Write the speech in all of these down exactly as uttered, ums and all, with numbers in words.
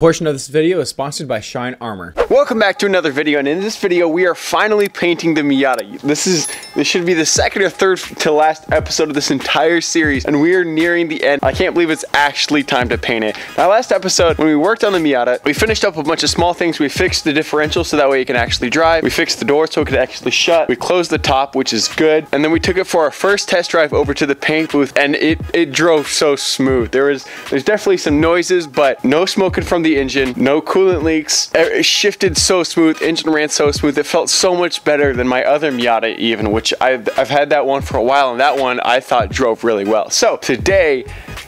Portion of this video is sponsored by Shine Armor. Welcome back to another video, and in this video we are finally painting the Miata. This is this should be the second or third to last episode of this entire series, and we are nearing the end. I can't believe it's actually time to paint it. Now, last episode when we worked on the Miata, we finished up a bunch of small things. We fixed the differential so that way it can actually drive. We fixed the door so it could actually shut. We closed the top, which is good, and then we took it for our first test drive over to the paint booth, and it it drove so smooth. There was there's definitely some noises, but no smoking from the engine, no coolant leaks. It shifted so smooth, engine ran so smooth. It felt so much better than my other Miata even, which I've, I've had that one for a while, and that one I thought drove really well. So today,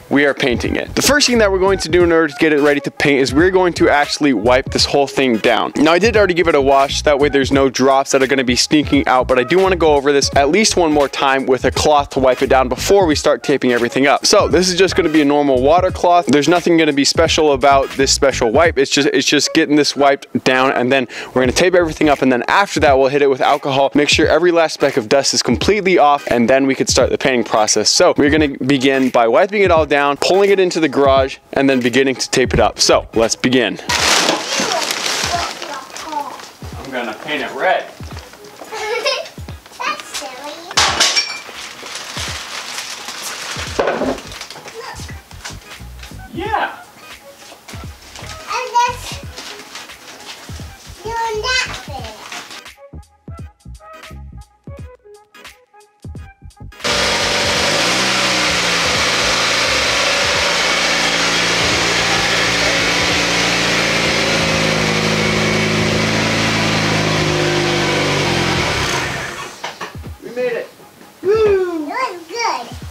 we are painting it. The first thing that we're going to do in order to get it ready to paint is we're going to actually wipe this whole thing down. Now, I did already give it a wash, that way there's no drops that are gonna be sneaking out, but I do wanna go over this at least one more time with a cloth to wipe it down before we start taping everything up. So this is just gonna be a normal water cloth. There's nothing gonna be special about this special wipe. It's just, it's just getting this wiped down, and then we're gonna tape everything up, and then after that, we'll hit it with alcohol, make sure every last speck of dust is completely off, and then we could start the painting process. So we're gonna begin by wiping it all down, Down, pulling it into the garage, and then beginning to tape it up. So let's begin. I'm gonna paint it red. That's silly. Look. Yeah. And that's doing that thing.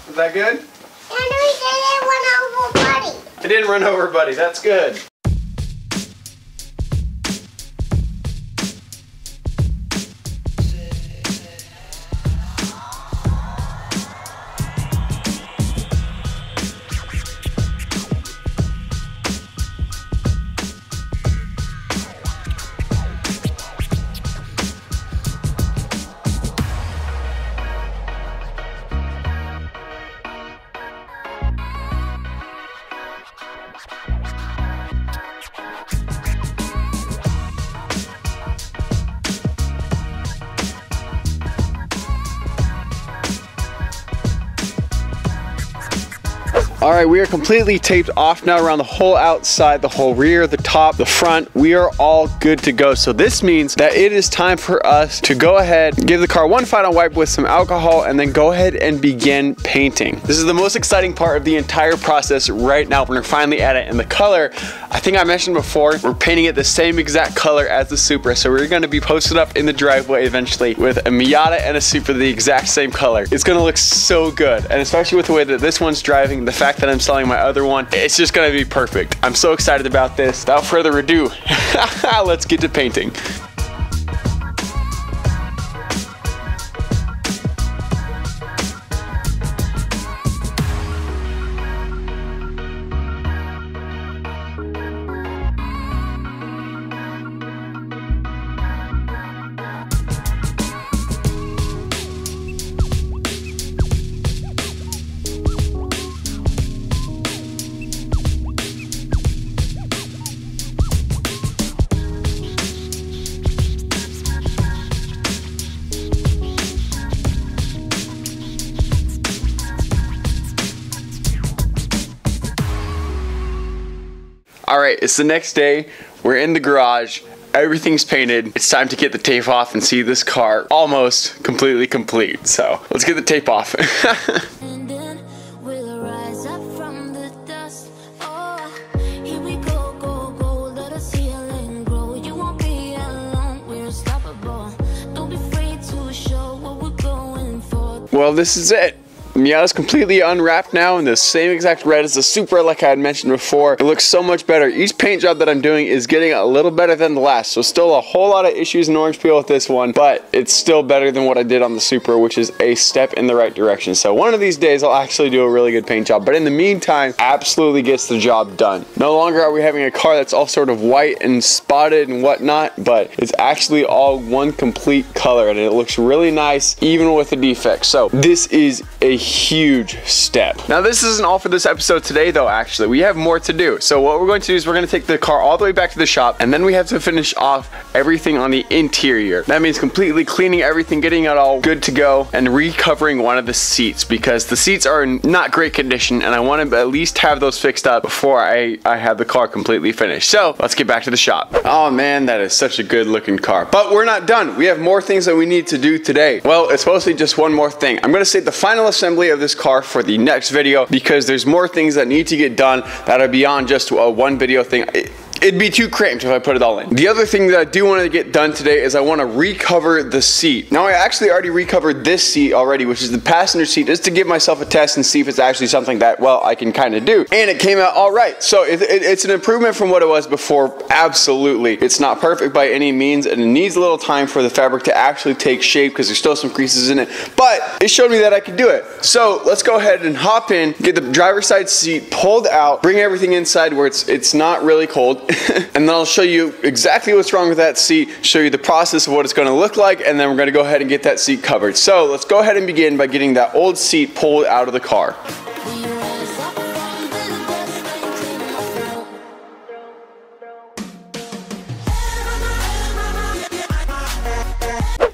Is that good? And we didn't run over Buddy. I didn't run over Buddy, that's good. All right, we are completely taped off now around the whole outside, the whole rear, the top, the front. We are all good to go. So this means that it is time for us to go ahead, give the car one final wipe with some alcohol, and then go ahead and begin painting. This is the most exciting part of the entire process right now. We're finally at it. And the color, I think I mentioned before, we're painting it the same exact color as the Supra. So we're gonna be posted up in the driveway eventually with a Miata and a Supra the exact same color. It's gonna look so good. And especially with the way that this one's driving, the fact that I'm selling my other one, it's just gonna be perfect. I'm so excited about this. Without further ado, let's get to painting. All right, it's the next day, we're in the garage, everything's painted. It's time to get the tape off and see this car almost completely complete. So let's get the tape off. Well, this is it. Miata's completely unwrapped now in the same exact red as the Supra, like I had mentioned before. It looks so much better. Each paint job that I'm doing is getting a little better than the last. So still a whole lot of issues in orange peel with this one, but it's still better than what I did on the Supra, which is a step in the right direction. So one of these days I'll actually do a really good paint job, but in the meantime, absolutely gets the job done. No longer are we having a car that's all sort of white and spotted and whatnot, but it's actually all one complete color, and it looks really nice even with the defects. So this is a huge step. Now this isn't all for this episode today though, actually. We have more to do. So what we're going to do is we're going to take the car all the way back to the shop, and then we have to finish off everything on the interior. That means completely cleaning everything, getting it all good to go, and recovering one of the seats, because the seats are in not great condition and I want to at least have those fixed up before I, I have the car completely finished. So let's get back to the shop. Oh man, that is such a good looking car. But we're not done. We have more things that we need to do today. Well, it's mostly just one more thing. I'm going to save the final assembly of this car for the next video, because there's more things that need to get done that are beyond just a one video thing. It, It'd be too cramped if I put it all in. The other thing that I do want to get done today is I want to recover the seat. Now I actually already recovered this seat already, which is the passenger seat, just to give myself a test and see if it's actually something that, well, I can kind of do. And it came out all right. So it, it, it's an improvement from what it was before, absolutely. It's not perfect by any means, and it needs a little time for the fabric to actually take shape because there's still some creases in it, but it showed me that I could do it. So let's go ahead and hop in, get the driver's side seat pulled out, bring everything inside where it's, it's not really cold, and then I'll show you exactly what's wrong with that seat, show you the process of what it's going to look like, and then we're going to go ahead and get that seat covered. So let's go ahead and begin by getting that old seat pulled out of the car.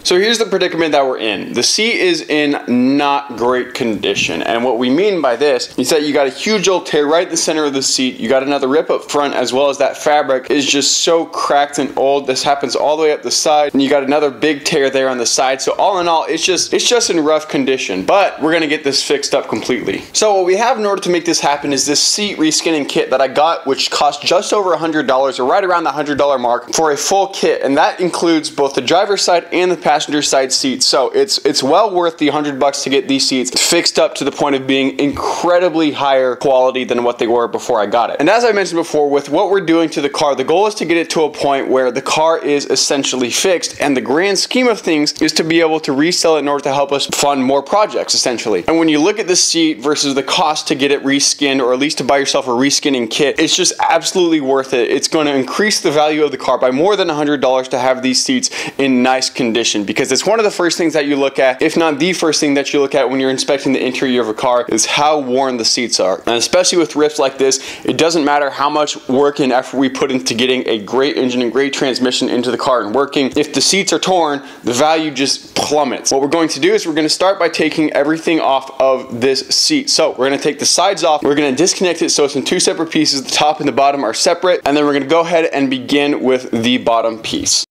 So here's the predicament that we're in. The seat is in not great condition. And what we mean by this is that you got a huge old tear right in the center of the seat. You got another rip up front, as well as that fabric is just so cracked and old. This happens all the way up the side, and you got another big tear there on the side. So all in all, it's just, it's just in rough condition, but we're gonna get this fixed up completely. So what we have in order to make this happen is this seat reskinning kit that I got, which cost just over a hundred dollars, or right around the a hundred dollar mark for a full kit. And that includes both the driver's side and the passenger passenger side seats. So it's it's well worth the hundred bucks to get these seats fixed up to the point of being incredibly higher quality than what they were before I got it. And as I mentioned before, with what we're doing to the car, the goal is to get it to a point where the car is essentially fixed, and the grand scheme of things is to be able to resell it in order to help us fund more projects, essentially. And when you look at the seat versus the cost to get it reskinned, or at least to buy yourself a reskinning kit, it's just absolutely worth it. It's going to increase the value of the car by more than a hundred dollars to have these seats in nice condition, because it's one of the first things that you look at, if not the first thing that you look at when you're inspecting the interior of a car, is how worn the seats are. And especially with rifts like this, it doesn't matter how much work and effort we put into getting a great engine and great transmission into the car and working. If the seats are torn, the value just plummets. What we're going to do is we're going to start by taking everything off of this seat. So we're going to take the sides off, we're going to disconnect it so it's in two separate pieces, the top and the bottom are separate, and then we're going to go ahead and begin with the bottom piece.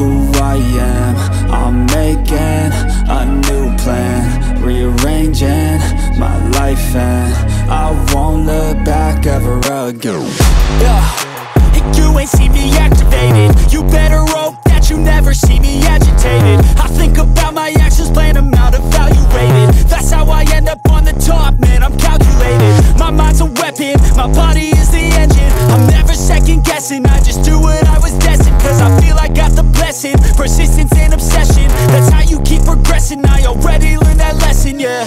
Who I am, I'm making a new plan, rearranging my life, and I won't look back ever again. Yeah, and you ain't see me activated. You better hope that you never see me agitated. I think about my actions, plan them out, evaluated. That's how I end up on the top, man, I'm calculated. My mind's a weapon, my body is the engine. I'm never second guessing, I just do what I was destined. Cause I feel I got the blessing, persistence and obsession. That's how you keep progressing, I already learned that lesson, yeah.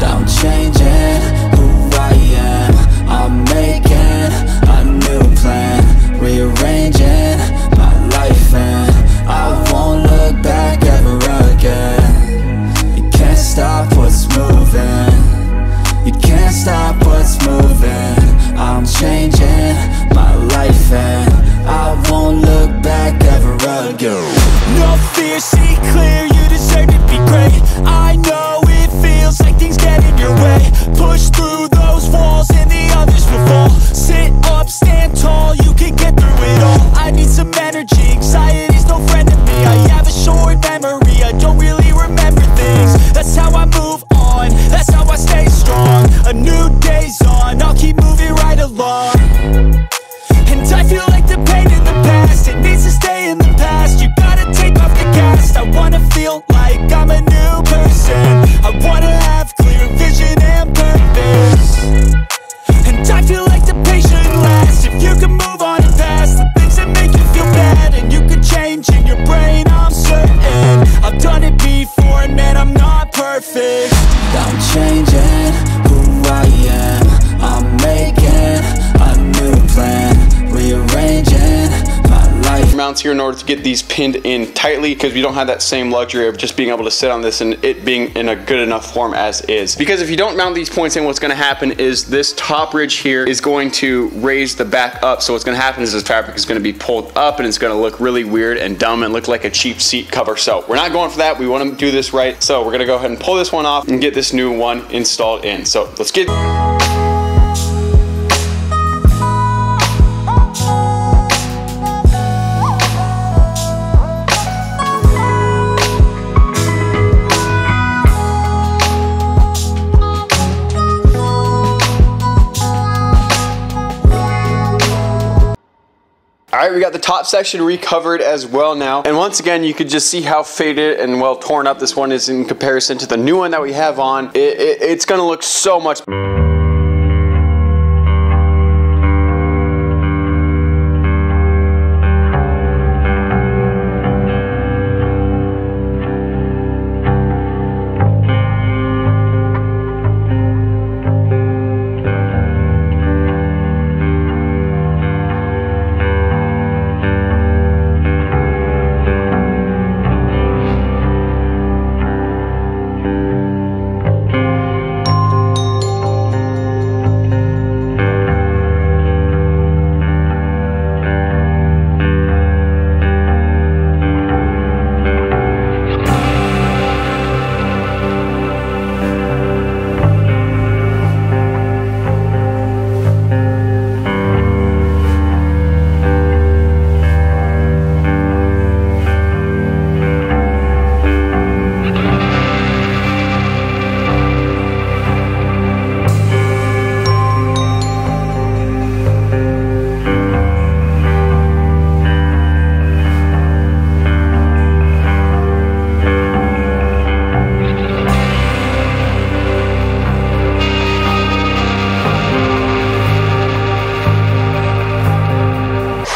I'm changing who I am, I'm making a new plan, rearranging my life, and I won't look back ever again. You can't stop what's moving, you can't stop what's moving. I'm changing my life, and I won't look back ever again. No fear, see clear, you deserve to be great. I know it feels like things get in your way. Push through those walls and the others will fall. Sit up, stand tall, you can get through it all. I need some energy, anxiety's no friend to me. I have a short memory, I don't really remember things. That's how I move on, that's how I stay strong. A new day's on, I'll keep moving right along. And I feel like the pain in the past, it needs to stay in the past. You gotta take off the cast, I mounts here in order to get these pinned in tightly, because we don't have that same luxury of just being able to sit on this and it being in a good enough form as is. Because if you don't mount these points in, what's gonna happen is this top ridge here is going to raise the back up. So what's gonna happen is this fabric is gonna be pulled up and it's gonna look really weird and dumb and look like a cheap seat cover. So we're not going for that. We wanna do this right. So we're gonna go ahead and pull this one off and get this new one installed in. So let's get... All right, we got the top section recovered as well now. And once again, you could just see how faded and well torn up this one is in comparison to the new one that we have on. It, it, it's gonna look so much better.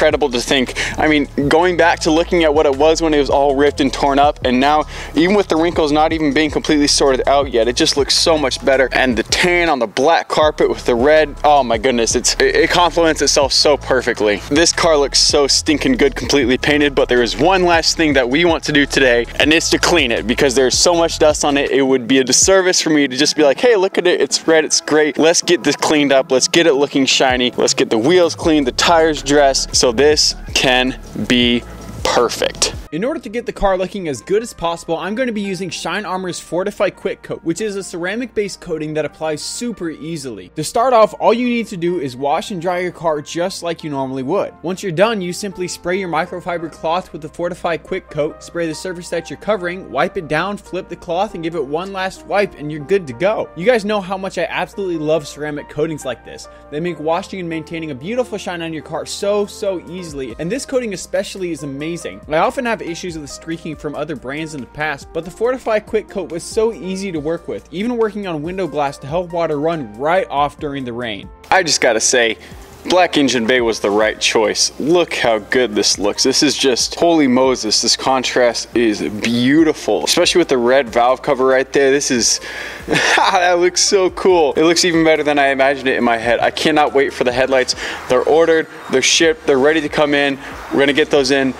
Incredible to think. I mean, going back to looking at what it was when it was all ripped and torn up, and now even with the wrinkles not even being completely sorted out yet, it just looks so much better. And the tan on the black carpet with the red, oh my goodness, it's it, it complements itself so perfectly. This car looks so stinking good completely painted, but there is one last thing that we want to do today, and it's to clean it, because there's so much dust on it. It would be a disservice for me to just be like, hey, look at it, it's red, it's great. Let's get this cleaned up. Let's get it looking shiny. Let's get the wheels cleaned, the tires dressed, so So this can be perfect. In order to get the car looking as good as possible, I'm going to be using Shine Armor's Fortify Quick Coat, which is a ceramic-based coating that applies super easily. To start off, all you need to do is wash and dry your car just like you normally would. Once you're done, you simply spray your microfiber cloth with the Fortify Quick Coat, spray the surface that you're covering, wipe it down, flip the cloth, and give it one last wipe, and you're good to go. You guys know how much I absolutely love ceramic coatings like this. They make washing and maintaining a beautiful shine on your car so, so easily, and this coating especially is amazing. I often have issues with streaking from other brands in the past, but the Fortify Quick Coat was so easy to work with, even working on window glass to help water run right off during the rain. I just gotta say, Black Engine Bay was the right choice. Look how good this looks. This is just holy Moses. This contrast is beautiful, especially with the red valve cover right there. This is, that looks so cool. It looks even better than I imagined it in my head. I cannot wait for the headlights. They're ordered, they're shipped, they're ready to come in. We're gonna get those in.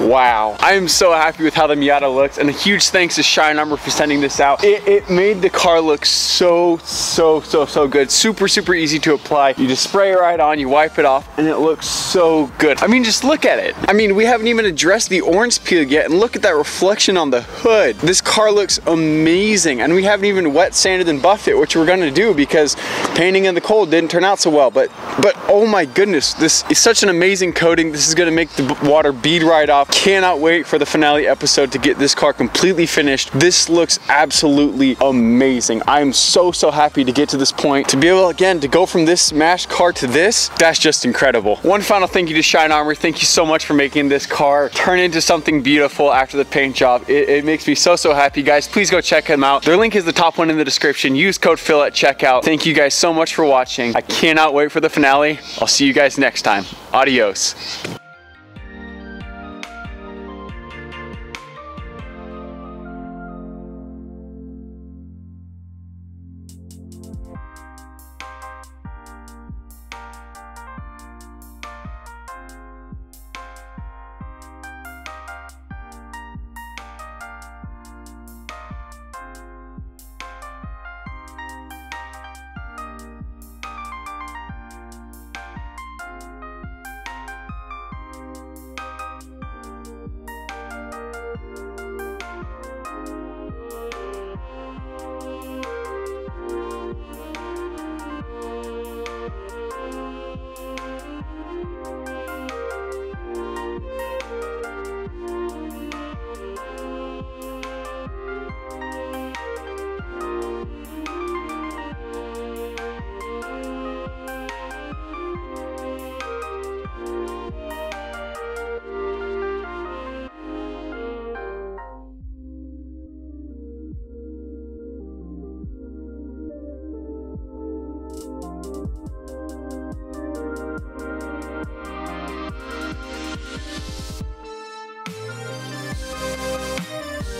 Wow, I am so happy with how the Miata looks, and a huge thanks to Shine Armor for sending this out. It, it made the car look so, so, so, so good. Super, super easy to apply. You just spray it right on, you wipe it off, and it looks so good. I mean, just look at it. I mean, we haven't even addressed the orange peel yet, and look at that reflection on the hood. This car looks amazing, and we haven't even wet sanded and buffed it, which we're gonna do because painting in the cold didn't turn out so well, but, but oh my goodness, this is such an amazing coating. This is gonna make the water bead right off. Cannot wait for the finale episode to get this car completely finished. This looks absolutely amazing. I'm so, so happy to get to this point. To be able, again, to go from this smashed car to this, that's just incredible. One final thank you to Shine Armor. Thank you so much for making this car turn into something beautiful after the paint job. It, it makes me so, so happy. Guys, please go check them out. Their link is the top one in the description. Use code Phil at checkout. Thank you guys so much for watching. I cannot wait for the finale. I'll see you guys next time. Adios.